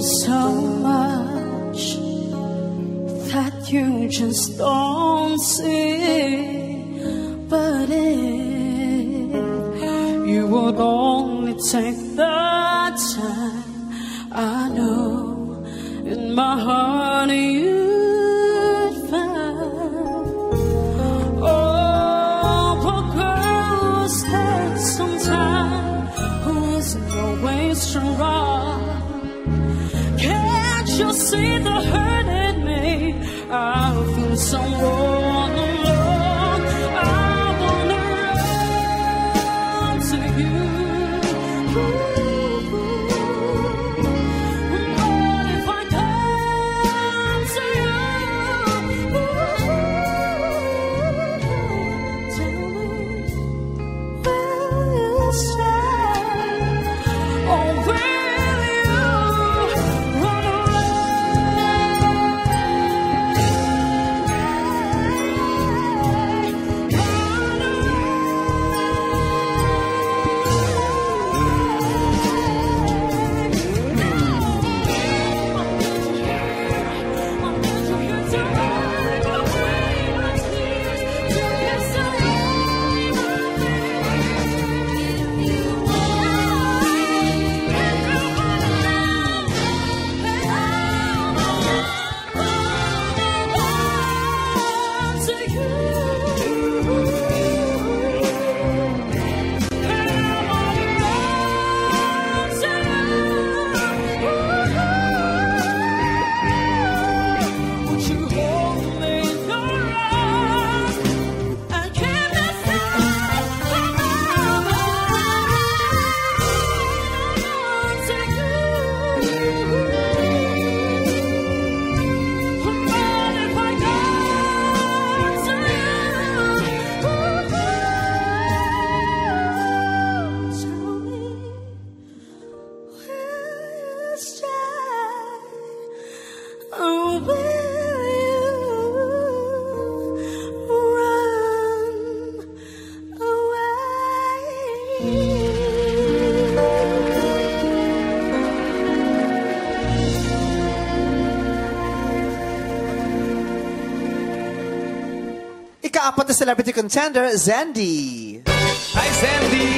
There's so much that you just don't see, but if you would only take the time, I know in my heart you'd find. Oh, but girls take some time, who isn't always strong. You'll see the hurt in me. I feel so all alone. I wanna run to you. What if I come to you? Tell me where you stay. Oh, ika-apat na celebrity contender, Zendee. Hi, Zendee!